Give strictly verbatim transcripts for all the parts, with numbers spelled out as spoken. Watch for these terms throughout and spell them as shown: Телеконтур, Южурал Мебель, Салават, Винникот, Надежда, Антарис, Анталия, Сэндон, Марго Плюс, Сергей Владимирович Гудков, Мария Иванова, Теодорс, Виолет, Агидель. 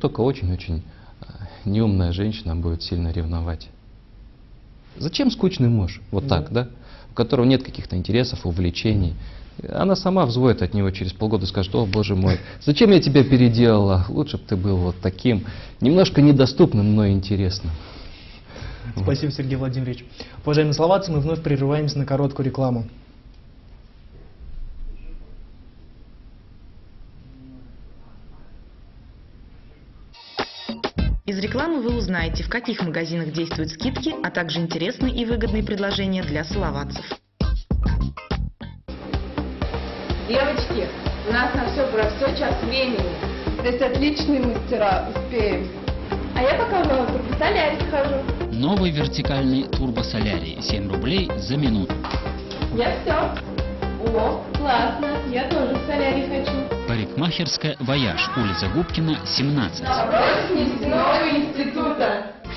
Только очень-очень неумная женщина будет сильно ревновать. Зачем скучный муж? Вот mm-hmm. так, да? У которого нет каких-то интересов, увлечений. Она сама взвоет от него через полгода и скажет: о, боже мой, зачем я тебя переделала? Лучше бы ты был вот таким, немножко недоступным, но интересным. Спасибо, Сергей Владимирович. Уважаемые словацы, мы вновь прерываемся на короткую рекламу. Из рекламы вы узнаете, в каких магазинах действуют скидки, а также интересные и выгодные предложения для салаватцев. Девочки, у нас на все про все час времени. То есть отличные мастера, успеем. А я пока в турбосолярий схожу. Новый вертикальный турбосолярий. семь рублей за минуту. Я все. О, классно. Я тоже в солярий хочу. Парикмахерская «Вояж», улица Губкина, семнадцать.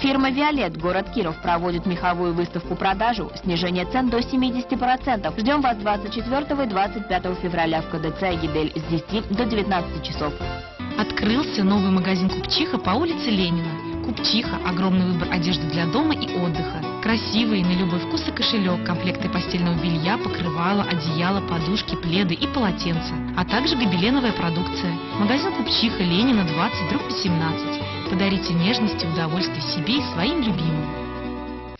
Фирма «Виолет», город Киров, проводит меховую выставку-продажу. Снижение цен до семидесяти процентов. Ждем вас двадцать четвёртого и двадцать пятого февраля в ка дэ цэ «Агидель» с десяти до девятнадцати часов. Открылся новый магазин «Купчиха» по улице Ленина. «Купчиха» – огромный выбор одежды для дома и отдыха. Красивые на любой вкус и кошелек, комплекты постельного белья, покрывала, одеяла, подушки, пледы и полотенца, а также гобеленовая продукция. Магазин «Купчиха», Ленина, двадцать, дробь семнадцать. Подарите нежность и удовольствие себе и своим любимым.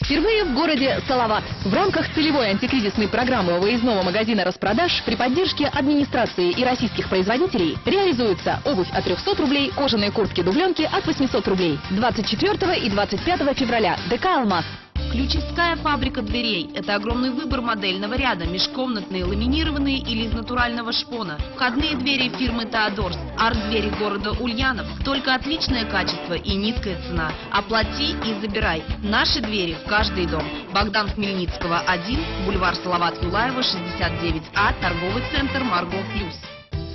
Впервые в городе Салават. В рамках целевой антикризисной программы выездного магазина распродаж при поддержке администрации и российских производителей реализуется обувь от трёхсот рублей, кожаные куртки-дубленки от восьмисот рублей. двадцать четвёртого и двадцать пятого февраля. ДК «Алмаз». Ключевская фабрика дверей – это огромный выбор модельного ряда, межкомнатные, ламинированные или из натурального шпона. Входные двери фирмы «Теодорс», арт-двери города Ульянов. Только отличное качество и низкая цена. Оплати и забирай. Наши двери в каждый дом. Богдан Хмельницкого, один, бульвар Салават Юлаева, шестьдесят девять А, торговый центр «Марго Плюс».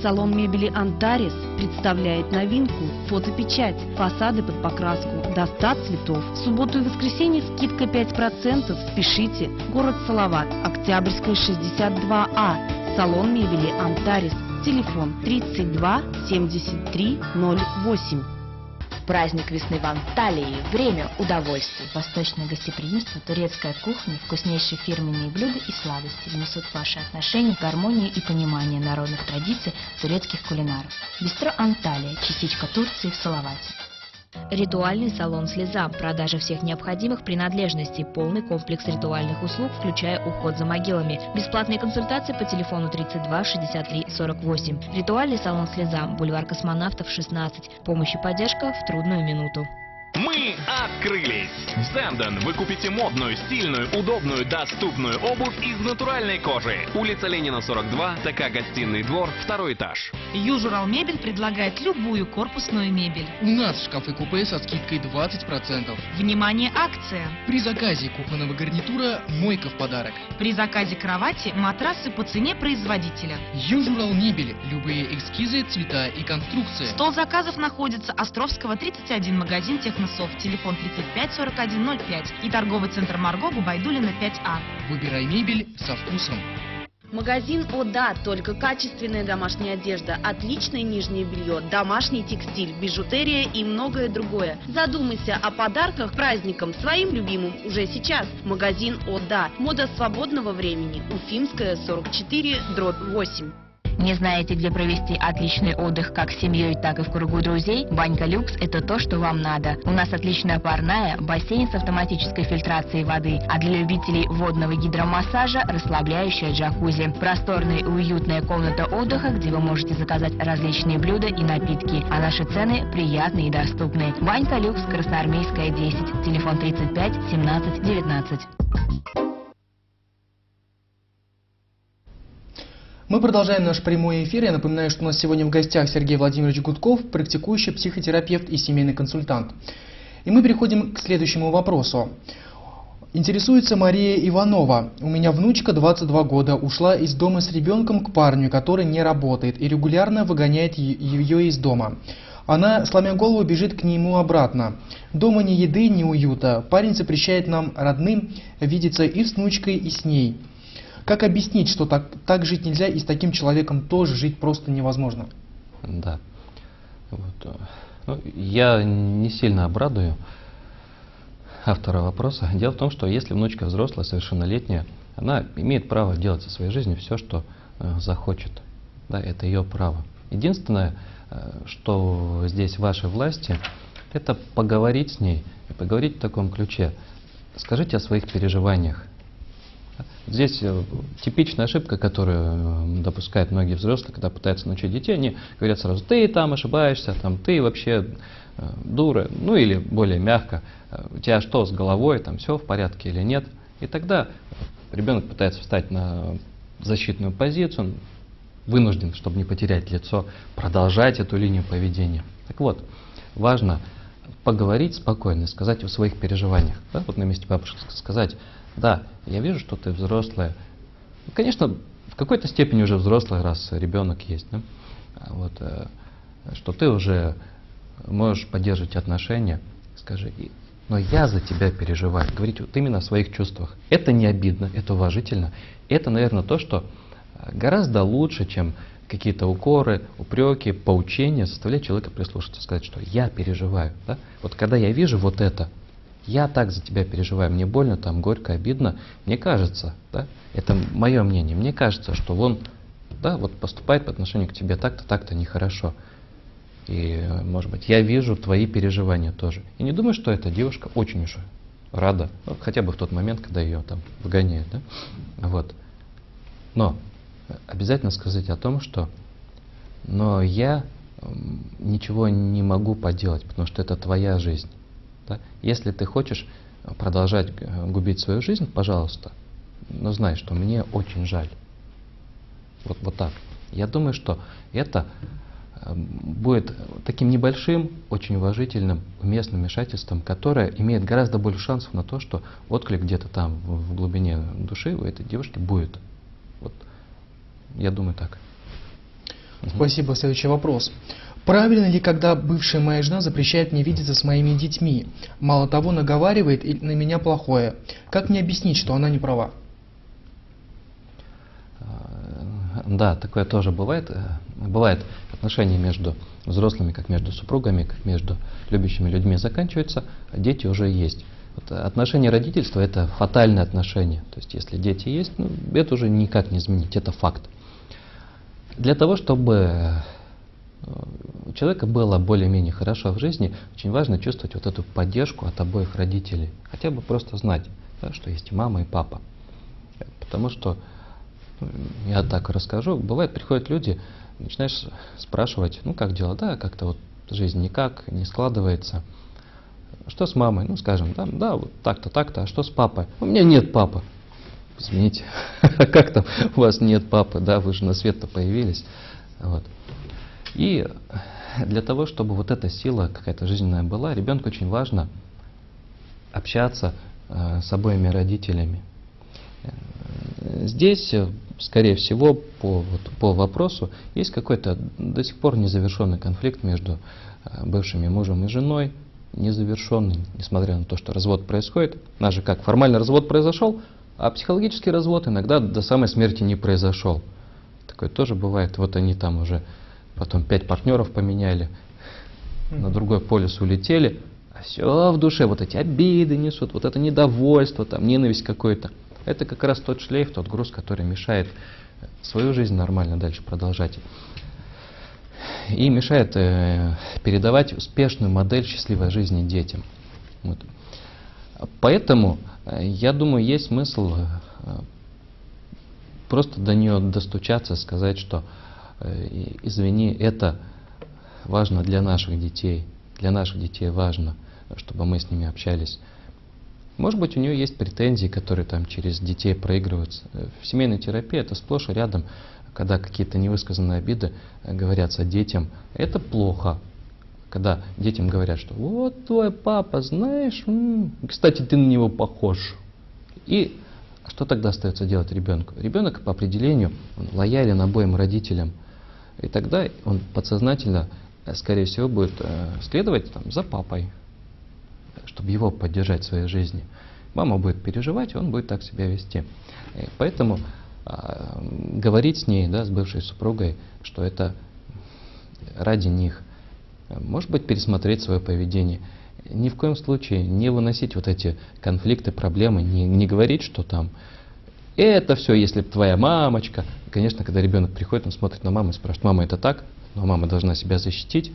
Салон мебели «Антарис» представляет новинку «Фотопечать». Фасады под покраску до ста цветов. В субботу и воскресенье скидка пять процентов. Спешите. Город Салават. Октябрьская, шестьдесят два А. Салон мебели «Антарис». Телефон тридцать два семьдесят три ноль восемь. Праздник весны в Анталии. Время удовольствий. Восточное гостеприимство, турецкая кухня, вкуснейшие фирменные блюда и сладости внесут в ваши отношения гармонию и понимание народных традиций турецких кулинаров. Бистро «Анталия», частичка Турции в Салавате. Ритуальный салон «Слеза». Продажа всех необходимых принадлежностей. Полный комплекс ритуальных услуг, включая уход за могилами. Бесплатные консультации по телефону тридцать два шестьдесят три сорок восемь. Ритуальный салон «Слеза». Бульвар Космонавтов, шестнадцать. Помощь и поддержка в трудную минуту. Мы открылись! В Сэндон вы купите модную, стильную, удобную, доступную обувь из натуральной кожи. Улица Ленина, сорок два, ТК «Гостиный двор», второй этаж. Южурал Мебель предлагает любую корпусную мебель. У нас шкафы-купе со скидкой двадцать процентов. Внимание, акция! При заказе кухонного гарнитура мойка в подарок. При заказе кровати матрасы по цене производителя. Южурал Мебель. Любые эскизы, цвета и конструкции. Стол заказов находится Островского, тридцать один, магазин «Технологии». Телефон тридцать пять сорок один ноль пять и торговый центр «Марго», Губайдулина, пять А. Выбирай мебель со вкусом. Магазин «О да», только качественная домашняя одежда, отличное нижнее белье, домашний текстиль, бижутерия и многое другое. Задумайся о подарках праздникам своим любимым уже сейчас. Магазин «О да». Мода свободного времени. Уфимская, сорок четыре, дробь восемь. Не знаете, где провести отличный отдых как с семьей, так и в кругу друзей? Банька «Люкс» – это то, что вам надо. У нас отличная парная, бассейн с автоматической фильтрацией воды, а для любителей водного гидромассажа – расслабляющая джакузи. Просторная и уютная комната отдыха, где вы можете заказать различные блюда и напитки, а наши цены приятные и доступные. Банька «Люкс», Красноармейская, десять, телефон тридцать пять семнадцать девятнадцать. Мы продолжаем наш прямой эфир. Я напоминаю, что у нас сегодня в гостях Сергей Владимирович Гудков, практикующий психотерапевт и семейный консультант. И мы переходим к следующему вопросу. Интересуется Мария Иванова. У меня внучка, двадцать два года, ушла из дома с ребенком к парню, который не работает и регулярно выгоняет ее из дома. Она, сломя голову, бежит к нему обратно. Дома ни еды, ни уюта. Парень запрещает нам, родным, видеться и с внучкой, и с ней. Как объяснить, что так, так жить нельзя, и с таким человеком тоже жить просто невозможно? Да. Вот. Я не сильно обрадую автора вопроса. Дело в том, что если внучка взрослая, совершеннолетняя, она имеет право делать со своей жизнью все, что э, захочет. Да, это ее право. Единственное, э, что здесь в вашей власти, это поговорить с ней. И поговорить в таком ключе. Скажите о своих переживаниях. Здесь типичная ошибка, которую допускают многие взрослые, когда пытаются научить детей, они говорят сразу: ты там ошибаешься, там ты вообще дура, ну или более мягко, у тебя что с головой, там все в порядке или нет. И тогда ребенок пытается встать на защитную позицию, он вынужден, чтобы не потерять лицо, продолжать эту линию поведения. Так вот, важно поговорить спокойно, сказать о своих переживаниях. Да? Вот на месте бабушки сказать: да, я вижу, что ты взрослая. Конечно, в какой-то степени уже взрослая, раз ребенок есть. Да? Вот, что ты уже можешь поддерживать отношения. Скажи: но я за тебя переживаю. Говорить вот именно о своих чувствах. Это не обидно, это уважительно. Это, наверное, то, что гораздо лучше, чем какие-то укоры, упреки, поучения, заставлять человека прислушаться, сказать, что я переживаю. Да? Вот когда я вижу вот это, я так за тебя переживаю, мне больно, там горько, обидно, мне кажется, да? Это мое мнение, мне кажется, что он, да, вот поступает по отношению к тебе так-то, так-то нехорошо. И, может быть, я вижу твои переживания тоже. И не думаю, что эта девушка очень уж рада, ну, хотя бы в тот момент, когда ее там выгоняют. Да? Вот. Но обязательно сказать о том, что но я ничего не могу поделать, потому что это твоя жизнь. Да? Если ты хочешь продолжать губить свою жизнь, пожалуйста, но знай, что мне очень жаль. Вот, вот так. Я думаю, что это будет таким небольшим, очень уважительным, уместным вмешательством, которое имеет гораздо больше шансов на то, что отклик где-то там в глубине души у этой девушки будет. Вот. Я думаю так. Спасибо. Следующий вопрос. Правильно ли, когда бывшая моя жена запрещает мне видеться с моими детьми? Мало того, наговаривает на меня плохое. Как мне объяснить, что она не права? Да, такое тоже бывает. Бывает, отношения между взрослыми, как между супругами, как между любящими людьми заканчиваются, а дети уже есть. Вот отношение родительства – это фатальное отношение. То есть, если дети есть, ну, это уже никак не изменить, это факт. Для того, чтобы у человека было более-менее хорошо в жизни, очень важно чувствовать вот эту поддержку от обоих родителей. Хотя бы просто знать, да, что есть и мама, и папа. Потому что, ну, я так расскажу, бывает, приходят люди, начинаешь спрашивать, ну как дела, да, как-то вот жизнь никак не складывается. Что с мамой? Ну, скажем, да, да вот так-то, так-то, а что с папой? У меня нет папы. Извините, как там у вас нет папы, да, вы же на свет-то появились. Вот. И для того, чтобы вот эта сила какая-то жизненная была, ребенку очень важно общаться э, с обоими родителями. Здесь, скорее всего, по, вот, по вопросу, есть какой-то до сих пор незавершенный конфликт между э, бывшими мужем и женой, незавершенный, несмотря на то, что развод происходит. У нас же как, формально развод произошел, а психологический развод иногда до самой смерти не произошел. Такое тоже бывает. Вот они там уже потом пять партнеров поменяли, mm-hmm. на другой полюс улетели, а все в душе вот эти обиды несут, вот это недовольство, там ненависть какой-то. Это как раз тот шлейф, тот груз, который мешает свою жизнь нормально дальше продолжать. И мешает э, передавать успешную модель счастливой жизни детям. Вот. Поэтому, я думаю, есть смысл просто до нее достучаться, сказать, что извини, это важно для наших детей, для наших детей важно, чтобы мы с ними общались. Может быть, у нее есть претензии, которые там через детей проигрываются. В семейной терапии это сплошь и рядом, когда какие-то невысказанные обиды говорятся детям, это плохо. Когда детям говорят, что вот твой папа, знаешь, м-м, кстати, ты на него похож. И что тогда остается делать ребенку? Ребенок по определению лоялен обоим родителям. И тогда он подсознательно, скорее всего, будет э, следовать там, за папой, чтобы его поддержать в своей жизни. Мама будет переживать, он будет так себя вести. И поэтому э, говорить с ней, да, с бывшей супругой, что это ради них. Может быть, пересмотреть свое поведение. Ни в коем случае не выносить вот эти конфликты, проблемы, не, не говорить, что там это все, если бы твоя мамочка. Конечно, когда ребенок приходит, он смотрит на маму и спрашивает: мама, это так? Но мама должна себя защитить.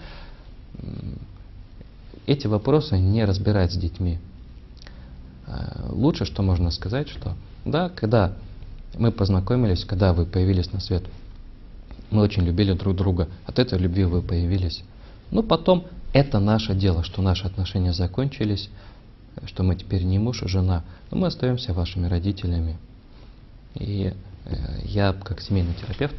Эти вопросы не разбирать с детьми. Лучше, что можно сказать, что да, когда мы познакомились, когда вы появились на свет, мы очень любили друг друга, от этой любви вы появились. Но потом это наше дело, что наши отношения закончились, что мы теперь не муж и жена, но мы остаемся вашими родителями. И я, как семейный терапевт,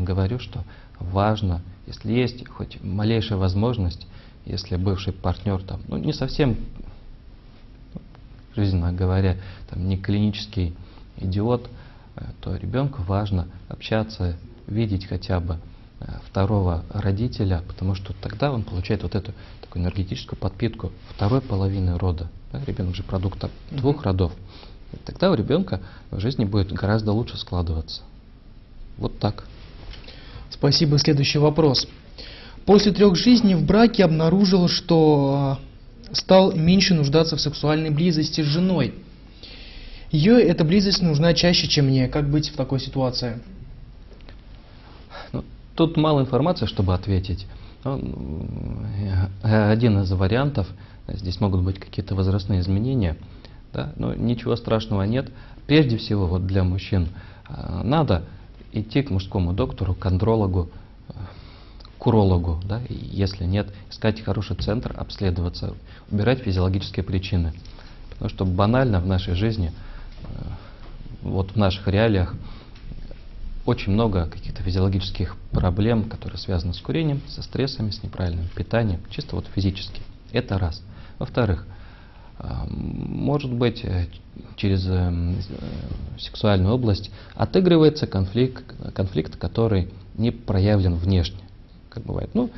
говорю, что важно, если есть хоть малейшая возможность, если бывший партнер, там, ну, не совсем, жизненно говоря, там, не клинический идиот, то ребенку важно общаться, видеть хотя бы второго родителя, потому что тогда он получает вот эту такую энергетическую подпитку второй половины рода. Да, ребенок же продукт двух родов. И тогда у ребенка в жизни будет гораздо лучше складываться. Вот так. Спасибо. Следующий вопрос. После трех жизней в браке обнаружил, что стал меньше нуждаться в сексуальной близости с женой. Ее эта близость нужна чаще, чем мне. Как быть в такой ситуации? Тут мало информации, чтобы ответить. Один из вариантов, здесь могут быть какие-то возрастные изменения, да? Но ничего страшного нет. Прежде всего, вот для мужчин надо идти к мужскому доктору, к андрологу, к урологу, да? Если нет, искать хороший центр, обследоваться, убирать физиологические причины. Потому что банально в нашей жизни, вот в наших реалиях, очень много каких-то физиологических проблем, которые связаны с курением, со стрессами, с неправильным питанием, чисто вот физически. Это раз. Во-вторых, может быть, через сексуальную область отыгрывается конфликт, конфликт, который не проявлен внешне. Как бывает, ну,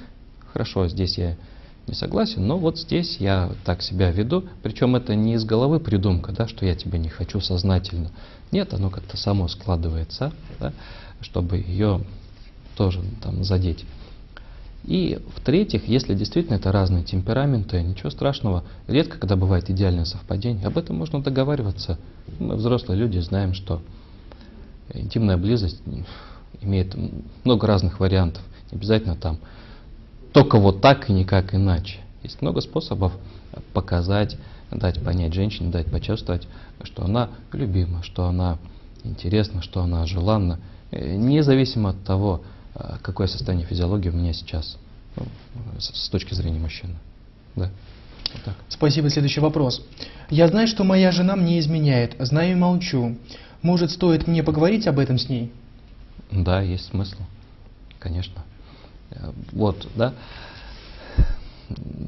хорошо, здесь я не согласен, но вот здесь я так себя веду. Причем это не из головы придумка, да, что я тебя не хочу сознательно. Нет, оно как-то само складывается, да, чтобы ее тоже там задеть. И в-третьих, если действительно это разные темпераменты, ничего страшного. Редко когда бывает идеальное совпадение. Об этом можно договариваться. Мы, взрослые люди, знаем, что интимная близость имеет много разных вариантов. Не обязательно там только вот так и никак иначе. Есть много способов показать, дать понять женщине, дать почувствовать, что она любима, что она интересна, что она желанна, независимо от того, какое состояние физиологии у меня сейчас, ну, с точки зрения мужчины. Да. Вот так. Спасибо. Следующий вопрос. Я знаю, что моя жена мне изменяет, знаю и молчу. Может, стоит мне поговорить об этом с ней? Да, есть смысл, конечно. Вот, да.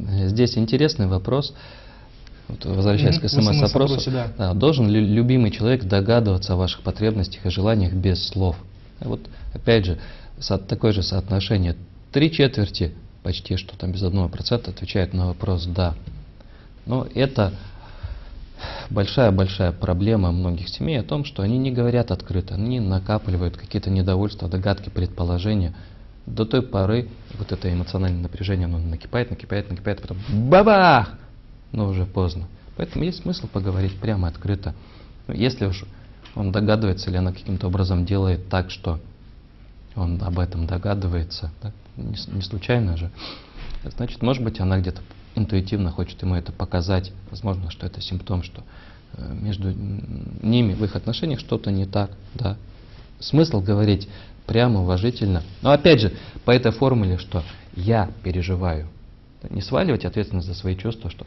Здесь интересный вопрос. Вот, возвращаясь к эс эм эс-опросу, да, должен ли любимый человек догадываться о ваших потребностях и желаниях без слов? Вот, опять же, такое же соотношение. Три четверти, почти что там без одного процента, отвечает на вопрос «да». Но это большая-большая проблема многих семей о том, что они не говорят открыто, они накапливают какие-то недовольства, догадки, предположения. До той поры вот это эмоциональное напряжение, оно накипает, накипает, накипает, потом бабах! Но уже поздно. Поэтому есть смысл поговорить прямо, открыто. Если уж он догадывается или она каким-то образом делает так, что он об этом догадывается, да? не, не случайно же, значит, может быть, она где-то интуитивно хочет ему это показать. Возможно, что это симптом, что между ними, в их отношениях что-то не так. Да? Смысл говорить прямо, уважительно. Но опять же, по этой формуле, что я переживаю. Не сваливать ответственность за свои чувства, что,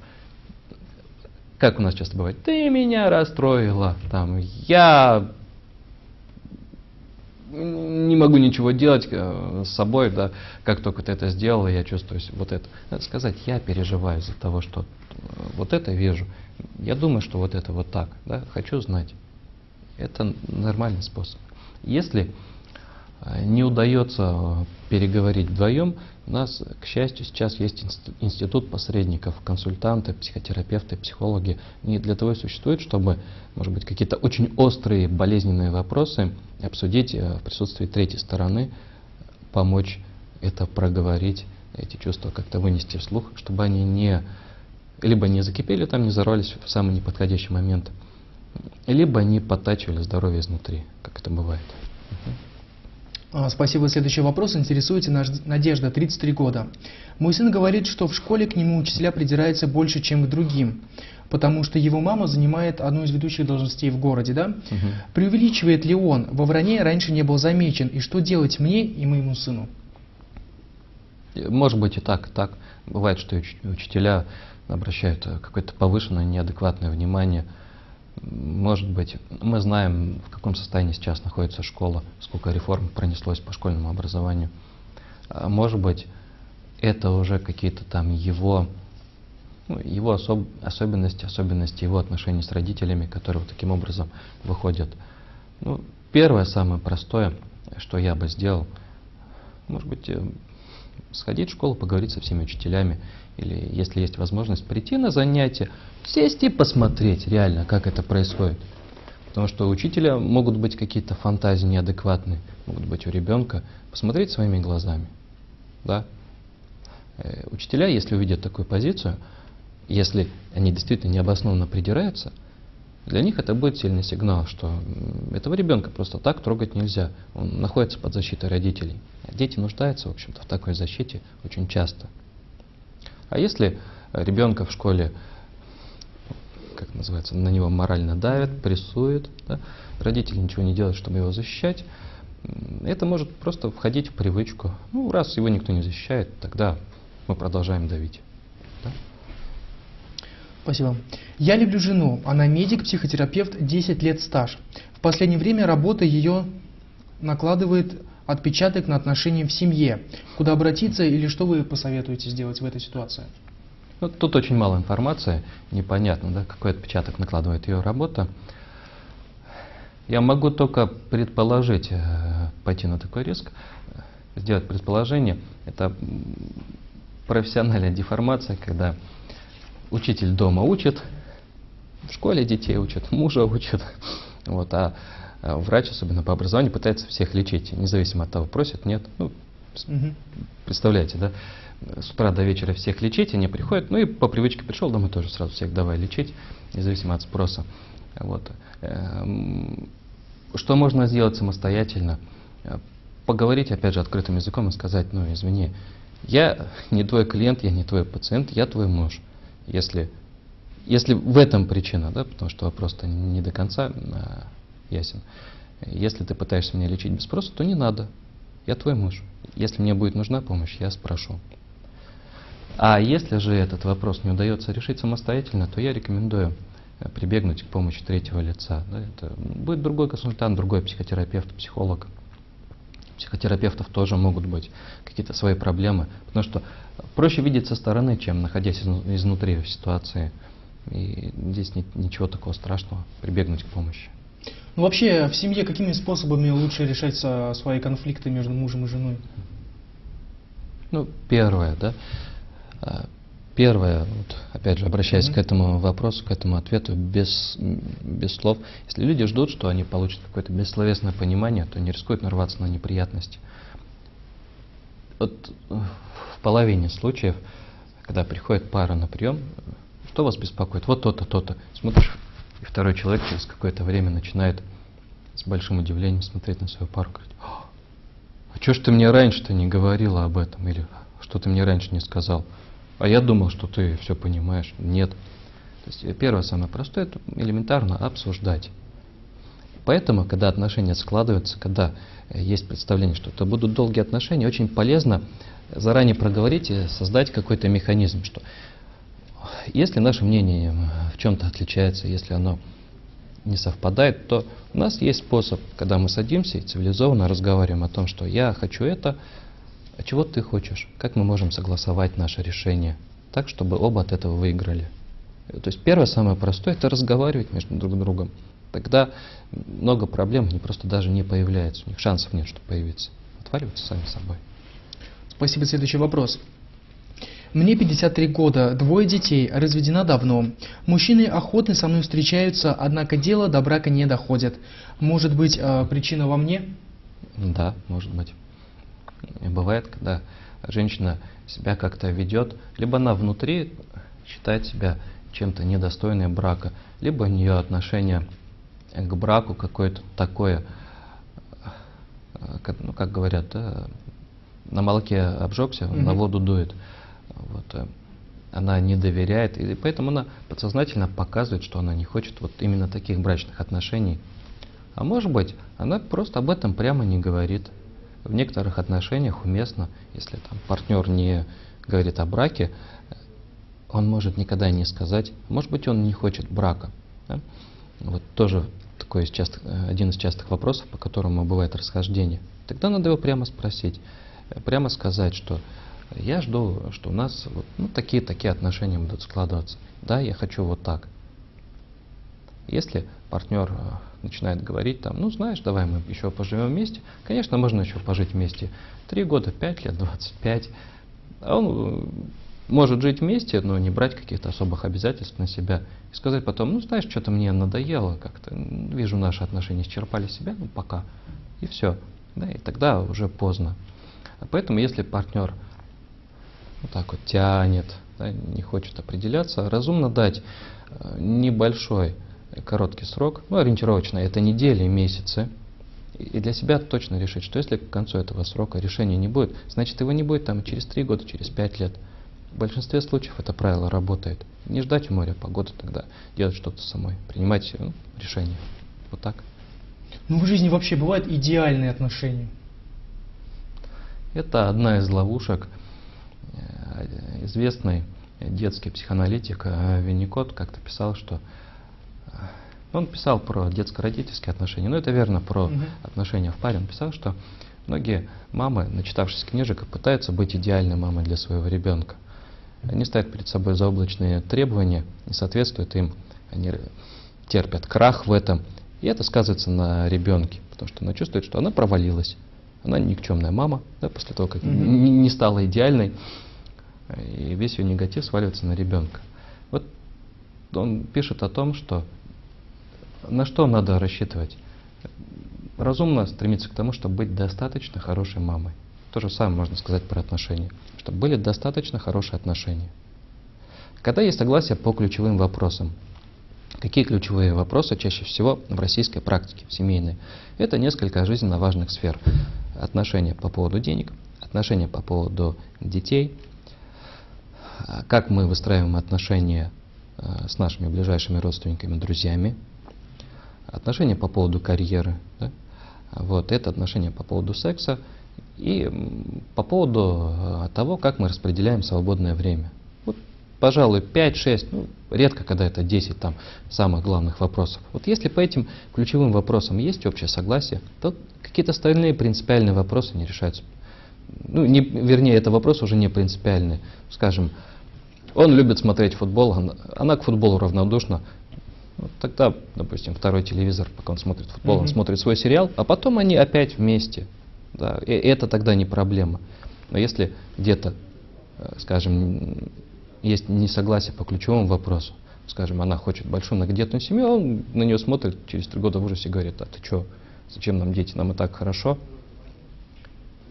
как у нас часто бывает, ты меня расстроила, там, я не могу ничего делать с собой, да, как только ты это сделала, я чувствую вот это. Надо сказать, я переживаю из-за того, что вот это вижу. Я думаю, что вот это вот так, да, хочу знать. Это нормальный способ. Если не удается переговорить вдвоем, у нас, к счастью, сейчас есть институт посредников, консультанты, психотерапевты, психологи. Они для того и существуют, чтобы, может быть, какие-то очень острые, болезненные вопросы обсудить в присутствии третьей стороны, помочь это проговорить, эти чувства как-то вынести вслух, чтобы они не либо не закипели там, не взорвались в самый неподходящий момент, либо не подтачивали здоровье изнутри, как это бывает. Спасибо. Следующий вопрос. Интересуется Надежда, тридцать три года. Мой сын говорит, что в школе к нему учителя придираются больше, чем к другим, потому что его мама занимает одну из ведущих должностей в городе, да? Угу. Преувеличивает ли он? Во вранье раньше не был замечен. И что делать мне и моему сыну? Может быть и так, и так. Бывает, что учителя обращают какое-то повышенное, неадекватное внимание. Может быть, мы знаем, в каком состоянии сейчас находится школа, сколько реформ пронеслось по школьному образованию. Может быть, это уже какие-то там его, ну, его особ, особенности, особенности его отношений с родителями, которые вот таким образом выходят. Ну, первое, самое простое, что я бы сделал, может быть, сходить в школу, поговорить со всеми учителями, или, если есть возможность, прийти на занятия, сесть и посмотреть реально, как это происходит. Потому что у учителя могут быть какие-то фантазии неадекватные, могут быть у ребенка. Посмотреть своими глазами. Да? Учителя, если увидят такую позицию, если они действительно необоснованно придираются, для них это будет сильный сигнал, что этого ребенка просто так трогать нельзя. Он находится под защитой родителей. Дети нуждаются, в общем-то, в такой защите очень часто. А если ребенка в школе, как называется, на него морально давят, прессуют, да, родители ничего не делают, чтобы его защищать, это может просто входить в привычку. Ну, раз его никто не защищает, тогда мы продолжаем давить. Да? Спасибо. Я люблю жену. Она медик, психотерапевт, десять лет стаж. В последнее время работа ее накладывает отпечаток на отношения в семье. Куда обратиться или что вы посоветуете сделать в этой ситуации? Ну, тут очень мало информации, непонятно, да, какой отпечаток накладывает ее работа. Я могу только предположить, пойти на такой риск, сделать предположение. Это профессиональная деформация, когда учитель дома учит, в школе детей учат, мужа учат, вот, а врач, особенно по образованию, пытается всех лечить, независимо от того, просит, нет. Ну, угу. Представляете, да? С утра до вечера всех лечить, они приходят, ну и по привычке пришел домой тоже сразу всех давай лечить, независимо от спроса. Вот. Что можно сделать самостоятельно? Поговорить, опять же, открытым языком и сказать: ну, извини, я не твой клиент, я не твой пациент, я твой муж. Если, если в этом причина, да, потому что вопрос-то не до конца ясен. Если ты пытаешься меня лечить без спроса, то не надо. Я твой муж. Если мне будет нужна помощь, я спрошу. А если же этот вопрос не удается решить самостоятельно, то я рекомендую прибегнуть к помощи третьего лица. Это будет другой консультант, другой психотерапевт, психолог. У психотерапевтов тоже могут быть какие-то свои проблемы, потому что проще видеть со стороны, чем находясь изнутри в ситуации. И здесь нет ничего такого страшного, прибегнуть к помощи. Ну, вообще, в семье какими способами лучше решать свои конфликты между мужем и женой? Ну, первое, да. Первое, вот, опять же, обращаясь mm-hmm. к этому вопросу, к этому ответу, без, без слов. Если люди ждут, что они получат какое-то бессловесное понимание, то не рискуют нарваться на неприятности. Вот в половине случаев, когда приходит пара на прием, что вас беспокоит? Вот то-то, то-то. Смотришь, и второй человек через какое-то время начинает с большим удивлением смотреть на свою пару, говорит: а чё ж ты мне раньше-то не говорила об этом? Или что ты мне раньше не сказал? А я думал, что ты все понимаешь. Нет. То есть первое, самое простое, это элементарно обсуждать. Поэтому, когда отношения складываются, когда есть представление, что это будут долгие отношения, очень полезно заранее проговорить и создать какой-то механизм, что если наше мнение в чем-то отличается, если оно не совпадает, то у нас есть способ, когда мы садимся и цивилизованно разговариваем о том, что я хочу это, а чего ты хочешь, как мы можем согласовать наше решение так, чтобы оба от этого выиграли. То есть первое, самое простое, это разговаривать между друг другом. Тогда много проблем не просто даже не появляется, у них шансов нет, что появится. Отваливаются сами собой. Спасибо. Следующий вопрос. Мне пятьдесят три года, двое детей, разведена давно. Мужчины охотно со мной встречаются, однако дело до брака не доходит. Может быть, причина во мне? Да, может быть. Бывает, когда женщина себя как-то ведет, либо она внутри считает себя чем-то недостойной брака, либо у нее отношение к браку какое-то такое, как, ну, как говорят, да, на молоке обжегся, mm-hmm. на воду дует. Вот. Она не доверяет, и поэтому она подсознательно показывает, что она не хочет вот именно таких брачных отношений. А может быть, она просто об этом прямо не говорит. В некоторых отношениях уместно, если там партнер не говорит о браке, он может никогда не сказать, может быть, он не хочет брака. Да? Вот тоже такой из частых, один из частых вопросов, по которому бывает расхождение. Тогда надо его прямо спросить, прямо сказать, что я жду, что у нас вот, ну, такие такие отношения будут складываться. Да, я хочу вот так. Если партнер начинает говорить, там, ну знаешь, давай мы еще поживем вместе, конечно, можно еще пожить вместе три года, пять лет, двадцать пять. А он может жить вместе, но не брать каких-то особых обязательств на себя. И сказать потом, ну знаешь, что-то мне надоело как-то, вижу, наши отношения исчерпали себя, ну пока. И все. Да, и тогда уже поздно. Поэтому если партнер вот так вот тянет, да, не хочет определяться, разумно дать небольшой короткий срок, ну ориентировочно это недели, месяцы, и для себя точно решить, что если к концу этого срока решения не будет, значит его не будет там через три года, через пять лет. В большинстве случаев это правило работает. Не ждать моря, погоды тогда, делать что-то самой, принимать ну, решение. Вот так. Ну в жизни вообще бывают идеальные отношения? Это одна из ловушек. Известный детский психоаналитик Винникот как-то писал, что он писал про детско-родительские отношения, но это верно про угу. отношения в паре. Он писал, что многие мамы, начитавшись книжек, пытаются быть идеальной мамой для своего ребенка. Они ставят перед собой заоблачные требования, не соответствуют им, они терпят крах в этом. И это сказывается на ребенке, потому что она чувствует, что она провалилась. Она никчемная мама, да, после того, как угу. не, не стала идеальной, и весь ее негатив сваливается на ребенка. Вот он пишет о том, что на что надо рассчитывать. Разумно стремиться к тому, чтобы быть достаточно хорошей мамой. То же самое можно сказать про отношения. Чтобы были достаточно хорошие отношения. Когда есть согласие по ключевым вопросам. Какие ключевые вопросы чаще всего в российской практике, в семейной? Это несколько жизненно важных сфер. Отношения по поводу денег, отношения по поводу детей, как мы выстраиваем отношения с нашими ближайшими родственниками, друзьями, отношения по поводу карьеры, да? Вот, это отношения по поводу секса и по поводу того, как мы распределяем свободное время. Вот, пожалуй, пять-шесть, ну, редко когда это десять там, самых главных вопросов. Вот если по этим ключевым вопросам есть общее согласие, то какие-то остальные принципиальные вопросы не решаются. Ну, не, вернее, это вопрос уже не принципиальный. Скажем, он любит смотреть футбол, она, она к футболу равнодушна. Вот тогда, допустим, второй телевизор, пока он смотрит футбол, mm-hmm. он смотрит свой сериал, а потом они опять вместе. Да, и это тогда не проблема. Но если где-то, скажем, есть несогласие по ключевому вопросу, скажем, она хочет большую многодетную семью, он на нее смотрит через три года в ужасе и говорит, а ты что, зачем нам дети, нам и так хорошо.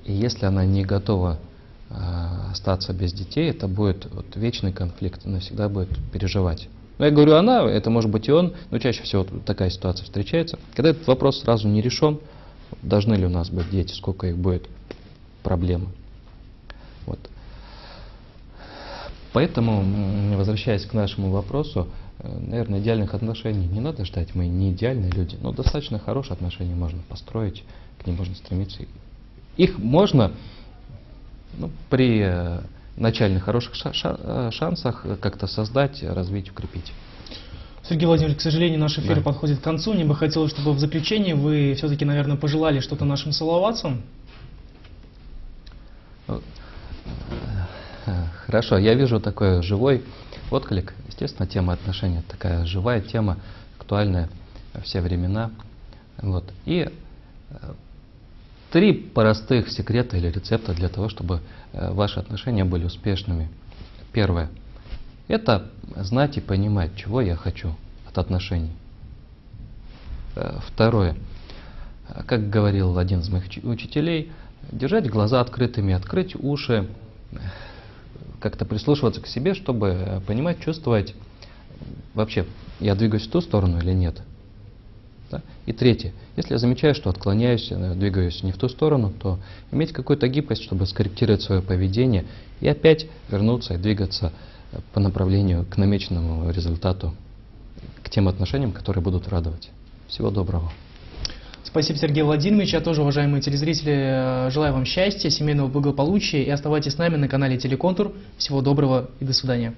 И если она не готова э, остаться без детей, это будет вот, вечный конфликт, она всегда будет переживать. Но я говорю она, это может быть и он, но чаще всего вот такая ситуация встречается. Когда этот вопрос сразу не решен, должны ли у нас быть дети, сколько их будет, проблемы. Вот. Поэтому, возвращаясь к нашему вопросу, наверное, идеальных отношений не надо ждать, мы не идеальные люди, но достаточно хорошие отношения можно построить, к ним можно стремиться. Их можно ну, при начальных хороших шансах как-то создать, развить, укрепить. Сергей Владимирович, к сожалению, наш эфир да. подходит к концу. Мне бы хотелось, чтобы в заключении вы все-таки, наверное, пожелали что-то нашим салаватцам. Хорошо, я вижу такой живой отклик. Естественно, тема отношений такая живая тема, актуальная во все времена. Вот. И три простых секрета или рецепта для того, чтобы ваши отношения были успешными. Первое. Это знать и понимать, чего я хочу от отношений. Второе. Как говорил один из моих учителей, держать глаза открытыми, открыть уши, как-то прислушиваться к себе, чтобы понимать, чувствовать, вообще, я двигаюсь в ту сторону или нет. Да? И третье, если я замечаю, что отклоняюсь, двигаюсь не в ту сторону, то иметь какую-то гибкость, чтобы скорректировать свое поведение и опять вернуться и двигаться по направлению к намеченному результату, к тем отношениям, которые будут радовать. Всего доброго. Спасибо, Сергей Владимирович. Я тоже, уважаемые телезрители, желаю вам счастья, семейного благополучия и оставайтесь с нами на канале Телеконтур. Всего доброго и до свидания.